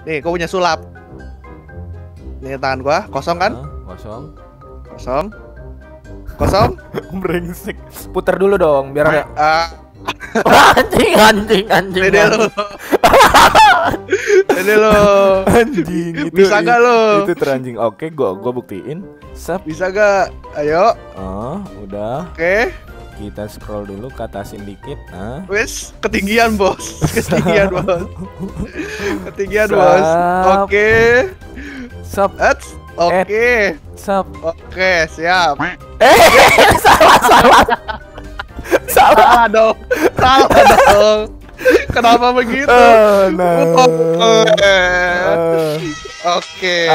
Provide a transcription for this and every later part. Nih, gue punya sulap. Nih tangan gue, kosong kan? Kosong. Kosong. Kosong. Brengsek. Puter dulu dong, biar ada. Anjing. Ini lo. Anjing. Itu, bisa gak lo? Itu teranjing. Oke, gue buktiin. Sep. Bisa gak? Ayo. Oh, udah. Oke. Kita scroll dulu ke atasin dikit. Nah. Wes, ketinggian bos. Ketinggian bos. Ketinggian bos. Oke. Sep. Oke. Sep. Oke, siap. Salah. Salah dong. Salah dong. Kenapa begitu? No. Oke.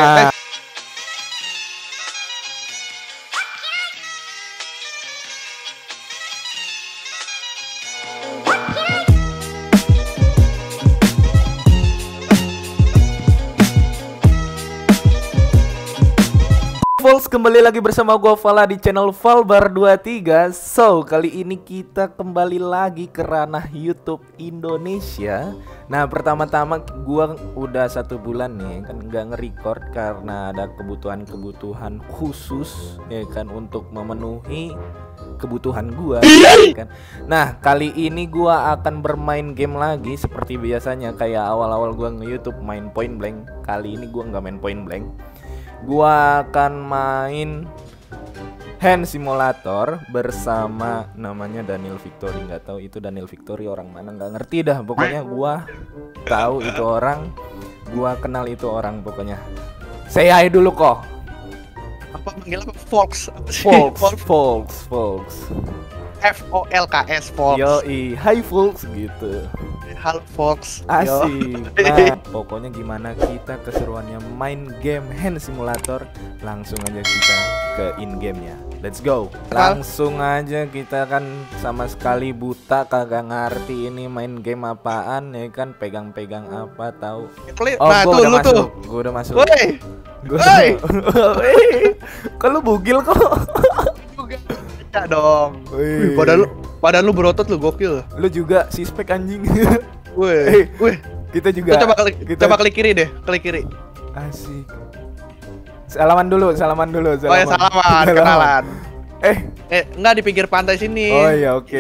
Folks, kembali lagi bersama gue Fala di channel Falbar23. So, kali ini kita kembali lagi ke ranah YouTube Indonesia. Nah, pertama-tama gue udah 1 bulan nih kan gak nge-record karena ada kebutuhan-kebutuhan khusus, ya kan, untuk memenuhi kebutuhan gue, kan. Nah, kali ini gue akan bermain game lagi seperti biasanya. Kayak awal-awal gue nge-YouTube main Point Blank. Kali ini gue gak main Point Blank, gua akan main Hand Simulator bersama, namanya Daniel Victory. Nggak tahu itu Daniel Victory orang mana, nggak ngerti dah. Pokoknya gua tahu itu orang, gua kenal itu orang. Pokoknya saya dulu kok. Apa manggil apa? Folks. F-O-L-K-S, folks. Yoi, hi folks gitu. Halo folks. Asik. Nah, pokoknya gimana kita keseruannya main game Hand Simulator. Langsung aja kita ke in-game-nya. Let's go. Langsung aja, kita kan sama sekali buta, kagak ngerti ini main game apaan, ya kan, pegang-pegang apa tahu. Oh, nah, gua udah masuk. Gua udah masuk. Woi. Kalau bugil kok. Tidak dong. Wih, padahal lu berotot, lu gokil. Lu juga sispek anjing. Wih. Kita juga. Coba klik kiri deh, klik kiri. Asik. Salaman dulu. Oh ya, salaman, kenalan. Enggak, di pinggir pantai sini. Oh iya, oke.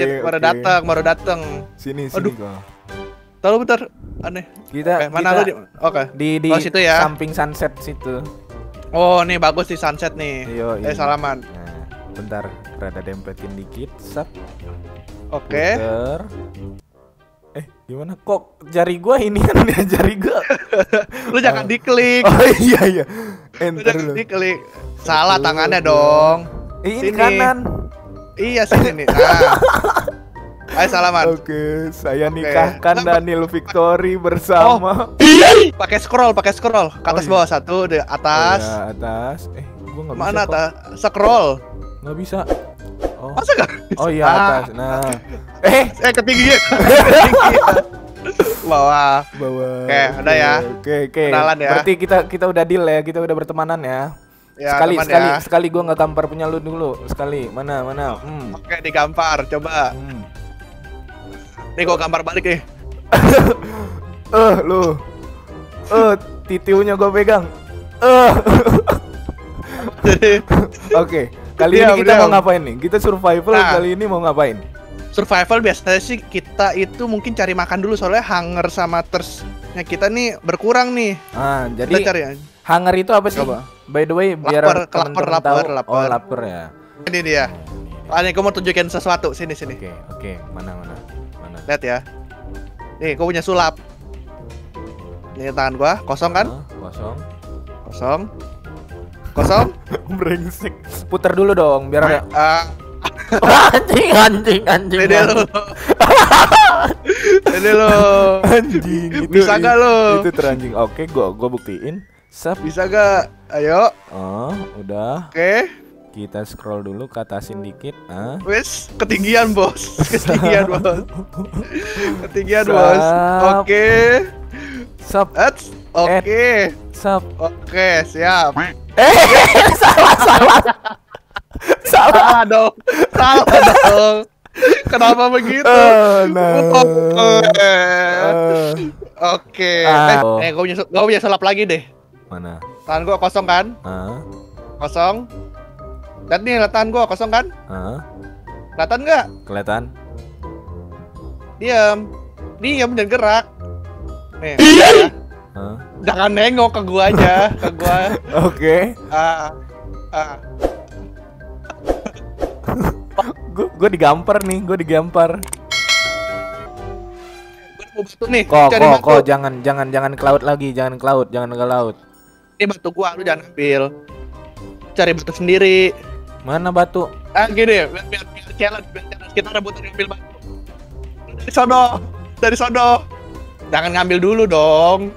Baru datang. Sini. Tahu bentar, aneh. Kita mana lu? Oke. Di situ ya. Samping sunset situ. Oh, nih bagus di sunset nih. Salaman. Bentar, rada dempetin dikit. Sap. Oke. Gimana kok jari gua ini kan dia jari gua. Lu jangan diklik. Oh iya. Enter lu. Diklik. Salah tangannya dong. Ini kanan. Iya, sini nih. Nah. Ayo salaman. Oke, saya nikahkan Daniel Victory bersama. Pakai scroll ke atas bawah satu, di atas. Iya, atas. Gua enggak bisa. Mana atas? Scroll. Nggak bisa. Oh. Masa gak? Oh iya, atas. Nah. Ketinggian. Bawah. Oke, ada ya. Oke. Kenalan ya. Berarti kita udah deal ya, kita udah bertemanan ya. Sekali gua nggak tampar punya lu dulu. Sekali. Mana? Oke, digampar coba. Nih gua gampar balik nih. Lu. Titiunya gua pegang. Oke. Kali ini kita mau ngapain nih? Kita survival, kali ini mau ngapain? Survival biasanya sih kita itu mungkin cari makan dulu, soalnya hunger sama thirst-nya kita nih berkurang nih. Ah, jadi kita cari hunger itu apa sih? Coba. By the way, biar teman-teman tahu. Oh, lapar ya. Ini dia. Gue mau tunjukin sesuatu, sini. Oke. Mana? Lihat ya. Nih, gue punya sulap. Nih tangan gue, kosong kan? Kosong. Brengsek. Puter dulu dong, biar ada. Anjing. Ini lo. Anjing. Bisa gak lo? Itu teranjing. Oke, gua buktiin. Sep. Bisa gak? Ayo. Oh, udah. Oke. Kita scroll dulu ke atasin dikit. Wes, ketinggian bos. Ketinggian bos. Oke. Sep. Oke. Sep. Oke, siap. Salah dong. Kenapa begitu? No. Oke. Gue punya sulap lagi deh. Mana? Tangan gue kosong kan? Kosong. Dan nih tangan gue kosong kan? Kelihatan nggak? Kelihatan. Diam dan gerak. Nih. Jangan nengok ke gue aja, ke gue. Oke. Gue digampar nih, gue digampar. Nih, kok jangan ke laut lagi, jangan ke laut. Ini batu gua, lu jangan ambil. Cari batu sendiri. Mana batu? Gini, biar challenge, kita rebutan ambil batu. Dari sono. Jangan ngambil dulu dong.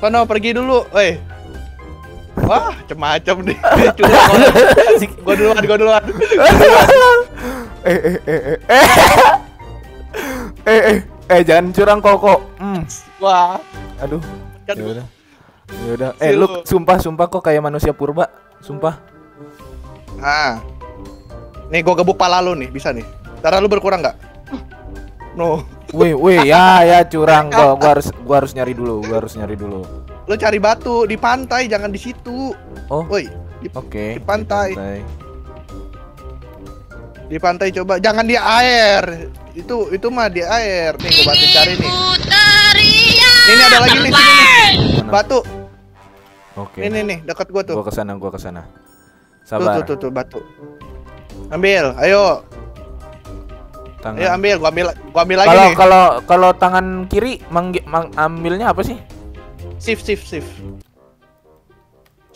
Sono pergi dulu, woi. Wah, macam-macam nih. Gua duluan. Jangan curang kok. Wah. Aduh. Ya udah. Lu sumpah kok kayak manusia purba. Sumpah. Nih gua gebuk pala lu nih, bisa nih. Darah lu berkurang nggak? No. Weh, ya curang kok. Gua harus nyari dulu. Lu cari batu di pantai, jangan di situ. Oh. Woi. Oke. Di pantai. Coba jangan di air. Itu mah di air. Nih gua bantu cari nih. Ini ada lagi nih sini nih. Batu. Oke. Ini nih dekat gua tuh. Gua kesana. Sabar. Tuh batu. Ambil, ayo. Tangan. Ayo ambil, gua ambil lagi nih. Kalau tangan kiri ambilnya apa sih? Shift.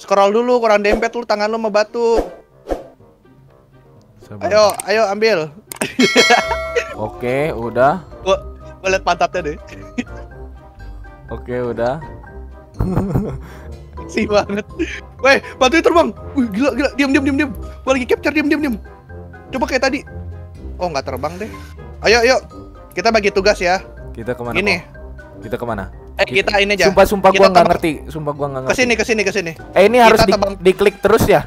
Scroll dulu, kurang dempet lu tangan lu sama batu. Sabar. Ayo ambil. Oke, udah. Gua liat pantatnya deh. Oke, udah. Si banget. Weh, batunya terbang. Wih, gila. Diam. Gua lagi capture, diam. Coba kayak tadi. Oh, nggak terbang deh. Ayo. Kita bagi tugas ya. Kita kemana? Gini. Kok? Kita kemana? Kita ini aja. Sumpah gua nggak ngerti. Kesini. Ini harus diklik terus ya?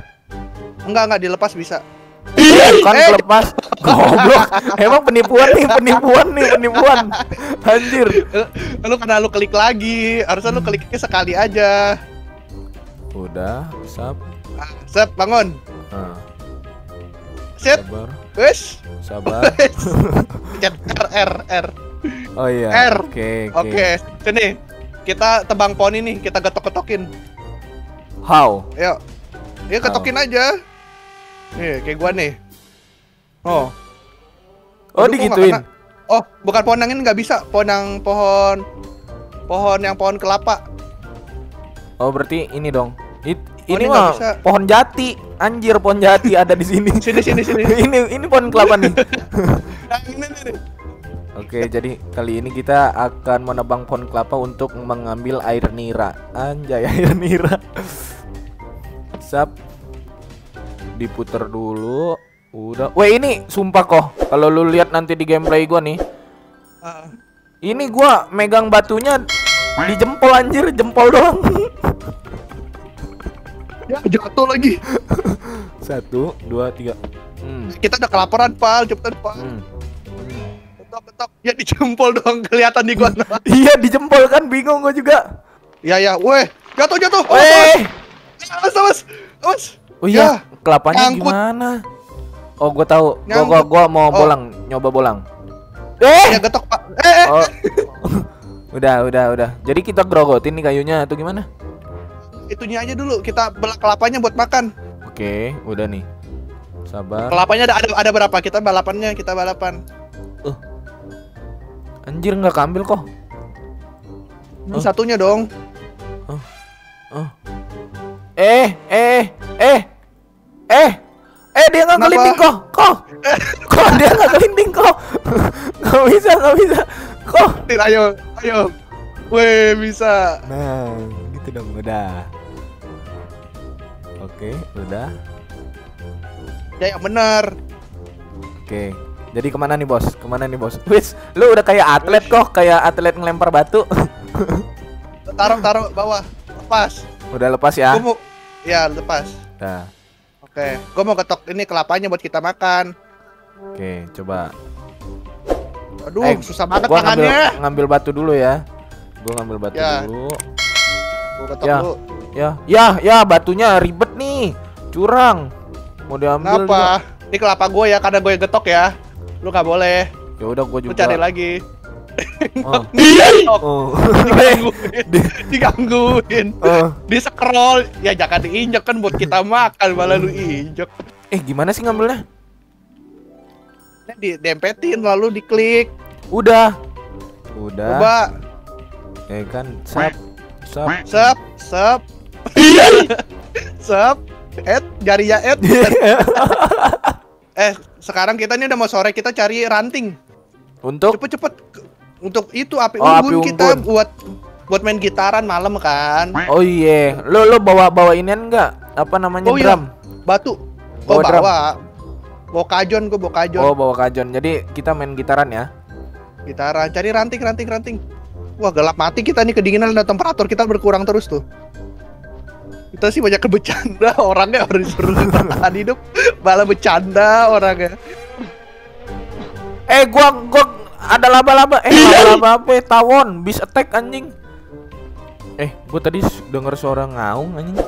Enggak dilepas bisa. Bukan lepas, goblok. Emang penipuan nih. Anjir. Lu karena lu klik lagi, harusnya lu kliknya sekali aja. Udah, Sep, bangun. Sep. Sabar. R. Oh iya. R. Oke. Sini. Kita tebang pohon ini, kita getok-getokin. How? Ayo ketokin aja. Nih, kayak gua nih. Oh, digituin. Oh, bukan pohon angin nggak bisa. Pohon kelapa. Oh, berarti ini dong. Ini mah pohon jati. Anjir, pohon jati ada di sini. Sini. Ini pohon kelapa nih. Ini. Oke, jadi kali ini kita akan menebang pohon kelapa untuk mengambil air nira. Anjay, air nira. Sap. Diputer dulu, udah. Weh, ini sumpah kok, kalau lu lihat nanti di gameplay gua nih, ini gua megang batunya di jempol, anjir, jempol doang. Ya jatuh lagi. 1, 2, 3. Kita udah kelaparan, Pal, cepetan, Pal. Ketok. Ya di jempol doang kelihatan di gua. Iya di jempol kan, bingung gua juga. Ya, weh, jatuh. Weh, awas. Oh iya, kelapanya nyangkut. Gimana? Oh, gue tahu. Gue mau bolang, nyoba bolang. Ya getok, Pak. Oh. Udah. Jadi kita grogotin nih kayunya atau gimana? Itunya aja dulu, kita belak kelapanya buat makan. Oke, udah nih. Sabar. Kelapanya ada berapa? Kita balapan. Anjir, nggak keambil kok. Satunya dong. Dia nggak kelinding kok dia nggak kelinding kok. Nggak bisa kok. Ayo, weh, bisa. Nah, gitu dong, udah. Oke, udah. Ya benar. Oke, jadi kemana nih bos? Wis, lu udah kayak atlet kok, kayak atlet ngelempar batu. Taruh bawah, lepas. Udah lepas ya? Ya, lepas. Nah. Oke, gue mau ketok ini kelapanya buat kita makan. Oke, coba. Aduh, susah banget tangannya. Ngambil batu dulu ya. Gue ngambil batu dulu. Gue ketok dulu. Ya, batunya ribet nih. Curang. Mau diambil. Kenapa? Juga. Ini kelapa gue ya, karena gue getok ya. Lu gak boleh. Ya udah gue juga. Lu cari lagi. Digangguin. Di scroll. Ya jangan diinjek kan, buat kita makan malah lu injek. Gimana sih ngambilnya? Didempetin lalu diklik. Udah. Coba. Kan sap. Sap. Jarinya et. Sekarang kita ini udah mau sore, kita cari ranting. Untuk cepet-cepet untuk itu api unggun kita buat main gitaran malam kan. Oh iya, lo bawa inian nggak? Apa namanya, drum? Iya. Batu. Gua bawa kajon, gua bawa kajon. Oh, bawa kajon. Jadi kita main gitaran ya. Gitaran, cari ranting. Wah, gelap mati kita nih, kedinginan dan temperatur kita berkurang terus tuh. Kita sih banyak bercanda orangnya, orang disuruh bertahan hidup malah bercanda orangnya. Gua ada laba-laba. Laba-laba apa? Tawon, beast attack anjing. Gua tadi denger suara ngaung anjing.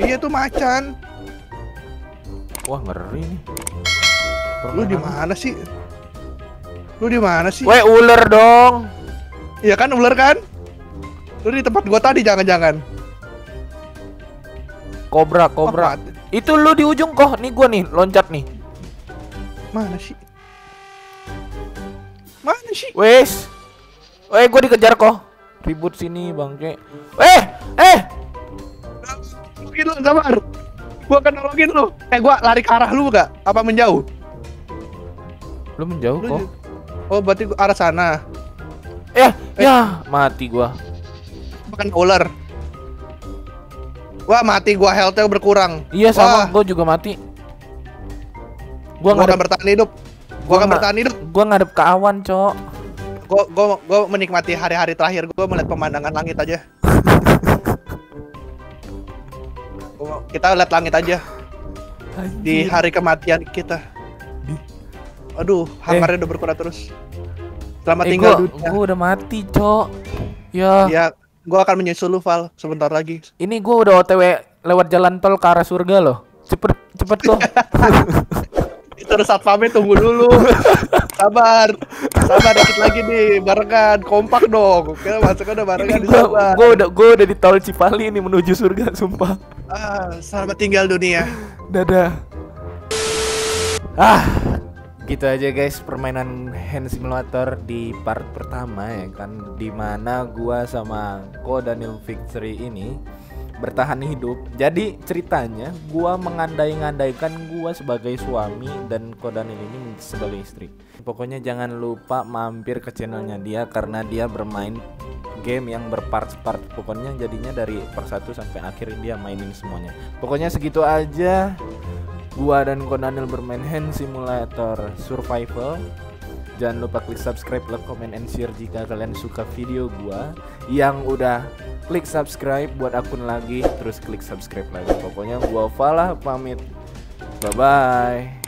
Iya tuh macan. Wah, ngeri nih. Lu di mana sih? Weh, ular dong. Iya kan, ular kan? Lu di tempat gua tadi jangan-jangan. Kobra. Itu lu di ujung kok. Nih gua nih, loncat nih. Mana sih? Wes. Gua dikejar kok. Ribut sini, bangke. Mungkin lu sabar. Gua akan nolongin lu. Gua lari ke arah lu gak? Apa menjauh? Lu menjauh kok. Oh, berarti gua arah sana. Ya, mati gua. Bukan ular. Wah, mati gua, health-nya berkurang. Iya, sama. Gua juga mati. Gua akan bertahan hidup. Gua ngadep ke awan, cok. Gua menikmati hari-hari terakhir. Gua melihat pemandangan langit aja. Kita lihat langit aja. Anjir. Di hari kematian kita. Aduh, hangarnya udah berkurang terus. Selamat tinggal dunia. Gua udah mati, cok. Ya. Gua akan menyusul lu, Val, sebentar lagi. Ini gua udah OTW lewat jalan tol ke arah surga loh. Cepet kok. Terus satpamnya tunggu dulu. Sabar dikit lagi nih, barengan, kompak dong. Kita masuknya udah barengan. Gua udah di tol Cipali nih menuju surga, sumpah. Selamat tinggal dunia. Dadah. Gitu aja guys, permainan Hand Simulator di part pertama ya kan, dimana gua sama Ko Daniel Victory ini bertahan hidup. Jadi ceritanya gua mengandai-ngandaikan gua sebagai suami dan Ko Daniel ini sebagai istri. Pokoknya jangan lupa mampir ke channelnya dia, karena dia bermain game yang berpart-part. Pokoknya jadinya dari part 1 sampai akhir dia mainin semuanya. Pokoknya segitu aja. Gua dan Ko Daniel bermain Hand Simulator Survival. Jangan lupa klik subscribe, like, comment, and share jika kalian suka video gua. Yang udah klik subscribe buat akun lagi, terus klik subscribe lagi. Pokoknya gua Falah pamit. Bye bye.